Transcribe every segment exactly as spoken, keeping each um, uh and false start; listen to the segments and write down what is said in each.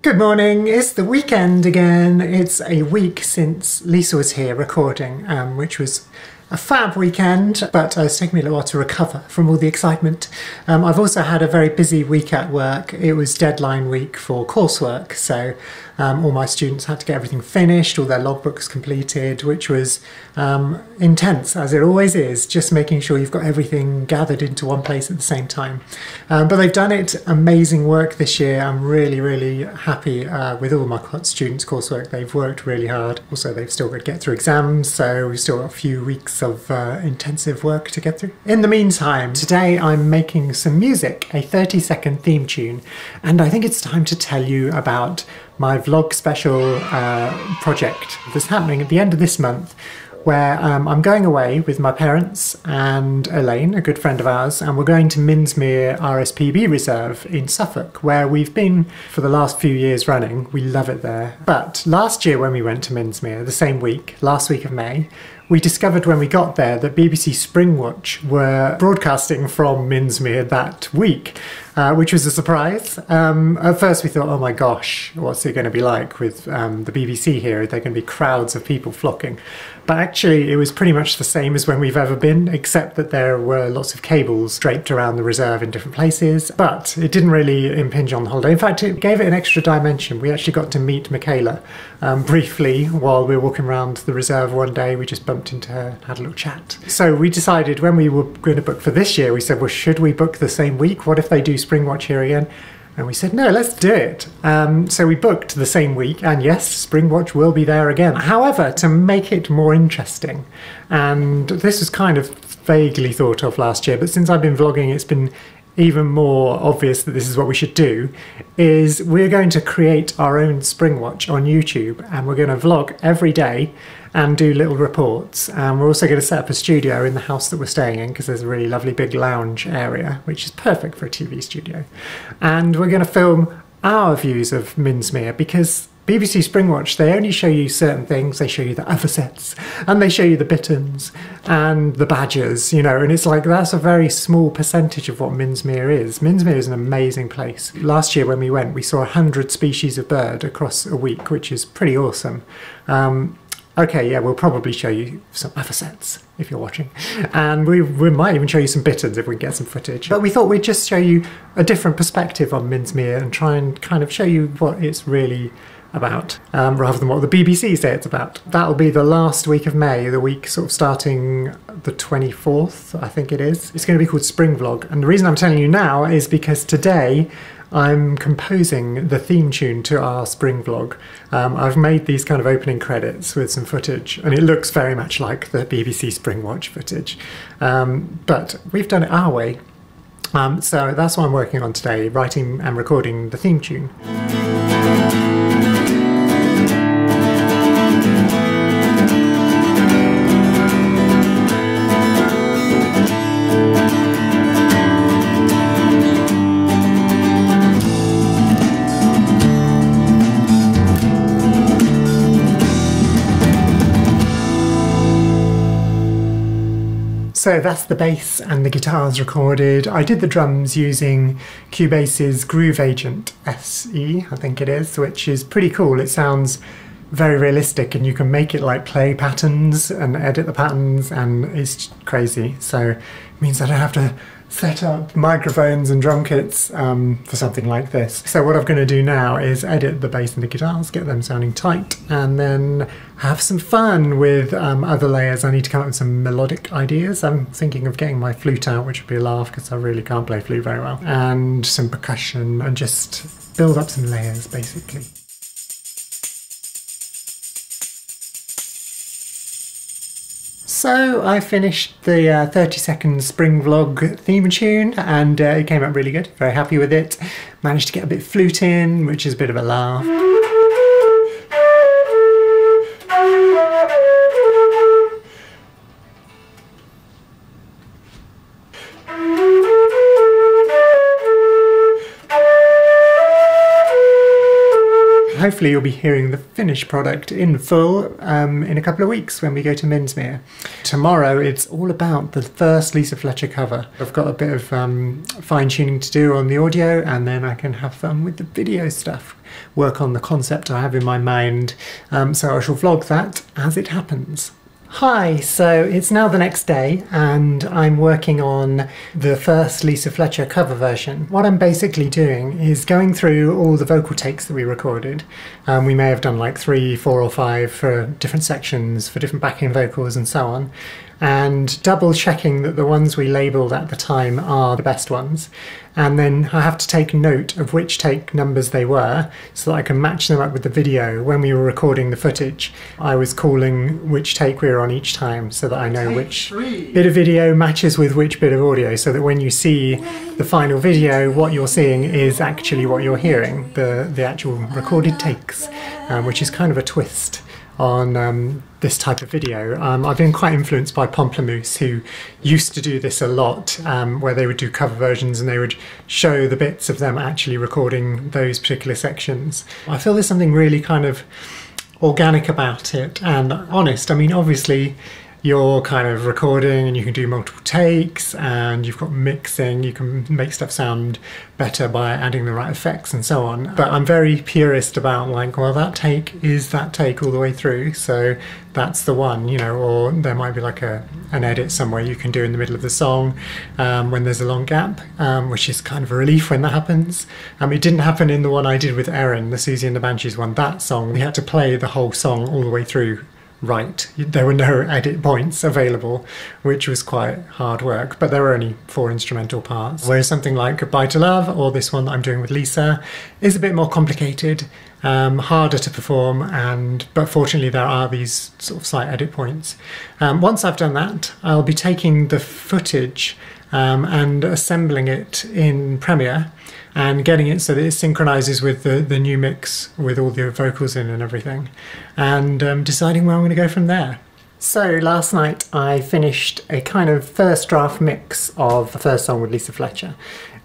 Good morning, it's the weekend again. It's a week since Lisa was here recording, um, which was a fab weekend, but uh, it's taken me a little while to recover from all the excitement. Um, I've also had a very busy week at work. It was deadline week for coursework, so um, all my students had to get everything finished, all their logbooks completed, which was um, intense, as it always is, just making sure you've got everything gathered into one place at the same time. Um, but they've done it. Amazing work this year. I'm really, really happy uh, with all my students' coursework. They've worked really hard. Also, they've still got to get through exams, so we've still got a few weeks of uh, intensive work to get through. In the meantime, today I'm making some music, a thirty second theme tune, and I think it's time to tell you about my vlog special uh, project that's happening at the end of this month, where um, I'm going away with my parents and Elaine, a good friend of ours, and we're going to Minsmere R S P B Reserve in Suffolk, where we've been for the last few years running. We love it there. But last year when we went to Minsmere, the same week, last week of May, we discovered when we got there that B B C Springwatch were broadcasting from Minsmere that week, uh, which was a surprise. Um, at first we thought, oh my gosh, what's it going to be like with um, the B B C here? Are there going to be crowds of people flocking? But actually it was pretty much the same as when we've ever been, except that there were lots of cables draped around the reserve in different places, but it didn't really impinge on the holiday. In fact, it gave it an extra dimension. We actually got to meet Michaela um, briefly while we were walking around the reserve one day. We just bumped into her and had a little chat. So we decided when we were going to book for this year, we said, well, should we book the same week? What if they do Springwatch here again? And we said, no, let's do it. Um, so we booked the same week, and yes, Springwatch will be there again. However, to make it more interesting, and this was kind of vaguely thought of last year, but since I've been vlogging, it's been even more obvious that this is what we should do, is we're going to create our own Springwatch on YouTube, and we're going to vlog every day and do little reports. And we're also going to set up a studio in the house that we're staying in, because there's a really lovely big lounge area, which is perfect for a T V studio. And we're going to film our views of Minsmere, because B B C Springwatch, they only show you certain things. They show you the avocets, and they show you the bitterns and the badgers, you know, and it's like that's a very small percentage of what Minsmere is. Minsmere is an amazing place. Last year when we went, we saw one hundred species of bird across a week, which is pretty awesome. Um, Okay, yeah, we'll probably show you some avocets if you're watching. And we, we might even show you some bitterns if we can get some footage. But we thought we'd just show you a different perspective on Minsmere and try and kind of show you what it's really about, um, rather than what the B B C say it's about. That'll be the last week of May, the week sort of starting the twenty-fourth, I think it is. It's going to be called Spring Vlog. And the reason I'm telling you now is because today I'm composing the theme tune to our Spring Vlog. Um, I've made these kind of opening credits with some footage, and it looks very much like the B B C Springwatch footage. Um, but we've done it our way. Um, so that's what I'm working on today, writing and recording the theme tune. So that's the bass and the guitars recorded. I did the drums using Cubase's Groove Agent S E, I think it is, which is pretty cool. It sounds very realistic, and you can make it like play patterns and edit the patterns, and it's crazy. So it means I don't have to set up microphones and drum kits um, for something like this. So what I'm going to do now is edit the bass and the guitars, get them sounding tight, and then have some fun with um, other layers. I need to come up with some melodic ideas. I'm thinking of getting my flute out, which would be a laugh because I really can't play flute very well, and some percussion, and just build up some layers basically. So I finished the uh, thirty second Spring Vlog theme tune, and uh, it came out really good. Very happy with it. Managed to get a bit of flute in, which is a bit of a laugh. hopefully you'll be hearing the finished product in full um, in a couple of weeks when we go to Minsmere. Tomorrow it's all about the first Lisa Fletcher cover. I've got a bit of um, fine-tuning to do on the audio, and then I can have fun with the video stuff, work on the concept I have in my mind, um, so I shall vlog that as it happens. Hi, so it's now the next day and I'm working on the first Lisa Fletcher cover version. What I'm basically doing is going through all the vocal takes that we recorded. Um, we may have done like three, four or five for different sections, for different backing vocals and so on, and double checking that the ones we labelled at the time are the best ones. And then I have to take note of which take numbers they were so that I can match them up with the video. When we were recording the footage, I was calling which take we were on each time so that I know which bit of video matches with which bit of audio, so that when you see the final video, what you're seeing is actually what you're hearing, the, the actual recorded takes, um, which is kind of a twist on um, this type of video. Um, I've been quite influenced by Pomplamoose, who used to do this a lot, um, where they would do cover versions and they would show the bits of them actually recording those particular sections. I feel there's something really kind of organic about it and honest. I mean, obviously you're kind of recording and you can do multiple takes and you've got mixing, you can make stuff sound better by adding the right effects and so on, but I'm very purist about like, well, that take is that take all the way through, so that's the one, you know. Or there might be like a an edit somewhere you can do in the middle of the song um, when there's a long gap, um, which is kind of a relief when that happens. Um, it didn't happen in the one I did with Erin, the Susie and the Banshees one. That song, we had to play the whole song all the way through. Right, there were no edit points available, which was quite hard work, but there were only four instrumental parts. Whereas something like Goodbye to Love, or this one that I'm doing with Lisa, is a bit more complicated, um, harder to perform, and but fortunately there are these sort of slight edit points. Um, once I've done that, I'll be taking the footage um, and assembling it in Premiere, and getting it so that it synchronises with the, the new mix with all the vocals in and everything, and um, deciding where I'm going to go from there. So last night I finished a kind of first draft mix of the first song with Lisa Fletcher,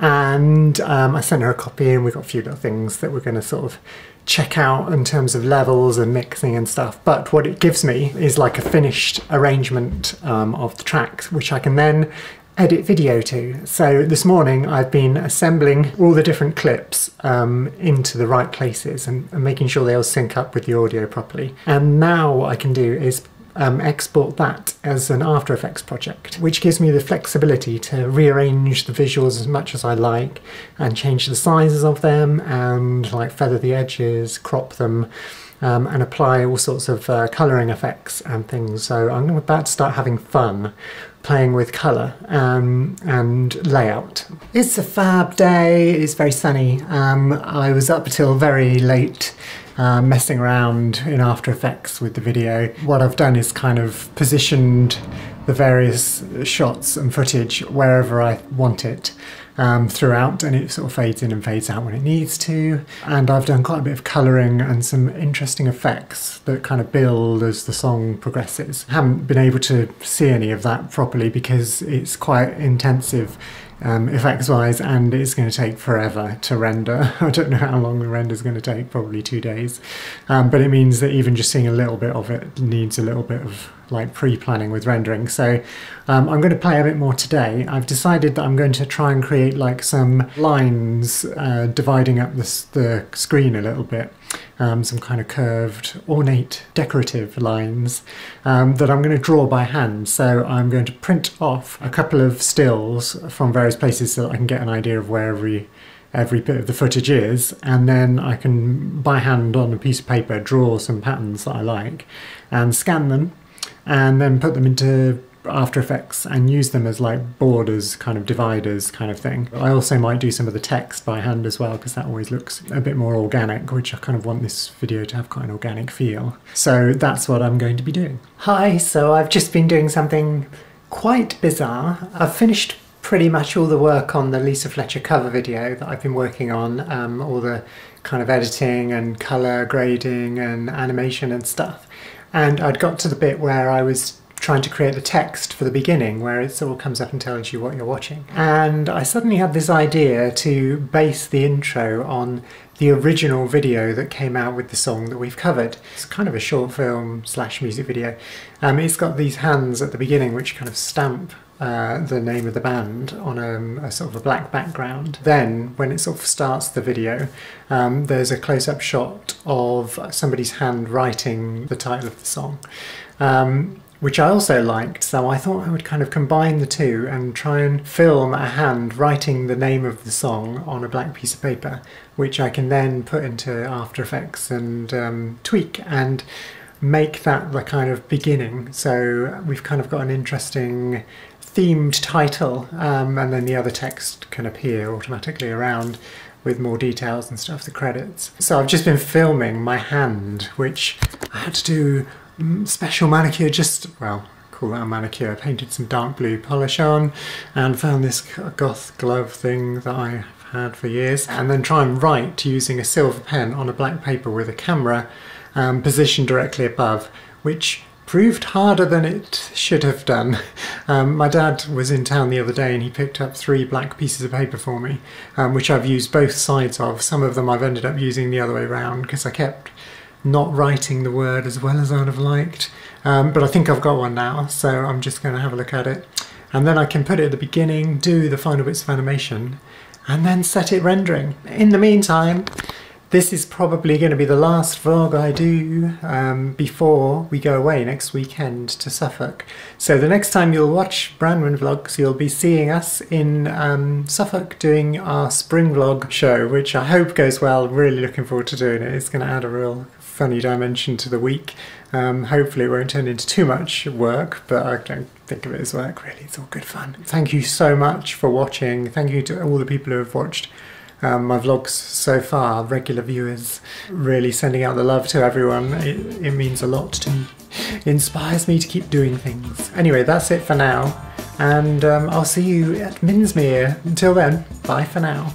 and um, I sent her a copy and we got a few little things that we're going to sort of check out in terms of levels and mixing and stuff, but what it gives me is like a finished arrangement um, of the tracks, which I can then edit video to. So this morning I've been assembling all the different clips um, into the right places and, and making sure they all sync up with the audio properly. And now what I can do is um, export that as an After Effects project, which gives me the flexibility to rearrange the visuals as much as I like and change the sizes of them and like feather the edges, crop them, Um, and apply all sorts of uh, colouring effects and things. So I'm about to start having fun playing with colour um, and layout. It's a fab day, it's very sunny. Um, I was up till very late uh, messing around in After Effects with the video. What I've done is kind of positioned the various shots and footage wherever I want it. Um, throughout, and it sort of fades in and fades out when it needs to. And I've done quite a bit of colouring and some interesting effects that kind of build as the song progresses. I haven't been able to see any of that properly because it's quite intensive um, effects wise, and it's going to take forever to render. I don't know how long the render is going to take, probably two days. Um, but it means that even just seeing a little bit of it needs a little bit of like pre-planning with rendering. So um, I'm going to play a bit more today. I've decided that I'm going to try and create like some lines uh, dividing up the, the screen a little bit, um, some kind of curved, ornate, decorative lines um, that I'm going to draw by hand. So I'm going to print off a couple of stills from various places so that I can get an idea of where every every bit of the footage is, and then I can by hand on a piece of paper draw some patterns that I like and scan them, and then put them into After Effects and use them as like borders, kind of dividers kind of thing. I also might do some of the text by hand as well, because that always looks a bit more organic, which I kind of want this video to have quite an organic feel. So that's what I'm going to be doing. Hi, so I've just been doing something quite bizarre. I've finished pretty much all the work on the Lisa Fletcher cover video that I've been working on, um, all the kind of editing and colour grading and animation and stuff. And I'd got to the bit where I was trying to create the text for the beginning, where it all comes up and tells you what you're watching. And I suddenly had this idea to base the intro on the original video that came out with the song that we've covered. It's kind of a short film slash music video. Um, it's got these hands at the beginning which kind of stamp uh, the name of the band on a, a sort of a black background. Then when it sort of starts the video, um, there's a close-up shot of somebody's hand writing the title of the song. Um, which I also liked, so I thought I would kind of combine the two and try and film a hand writing the name of the song on a blank piece of paper, which I can then put into After Effects and um, tweak and make that the kind of beginning. So we've kind of got an interesting themed title, um, and then the other text can appear automatically around with more details and stuff, the credits. So I've just been filming my hand, which I had to do special manicure, just, well, call that a manicure. I painted some dark blue polish on and found this goth glove thing that I had for years, and then try and write using a silver pen on a black paper with a camera um, positioned directly above, which proved harder than it should have done. Um, my dad was in town the other day and he picked up three black pieces of paper for me, um, which I've used both sides of. Some of them I've ended up using the other way around because I kept not writing the word as well as I'd have liked, um, but I think I've got one now, so I'm just going to have a look at it, and then I can put it at the beginning, do the final bits of animation, and then set it rendering. In the meantime, this is probably going to be the last vlog I do um, before we go away next weekend to Suffolk. So the next time you'll watch Branwen Vlogs, you'll be seeing us in um, Suffolk doing our Spring Vlog show, which I hope goes well. Really looking forward to doing it. It's going to add a real funny dimension to the week. Um, hopefully it won't turn into too much work, but I don't think of it as work really, it's all good fun. Thank you so much for watching, thank you to all the people who have watched um, my vlogs so far, regular viewers, really sending out the love to everyone, it, it means a lot to me, it inspires me to keep doing things. Anyway, that's it for now, and um, I'll see you at Minsmere. Until then, bye for now.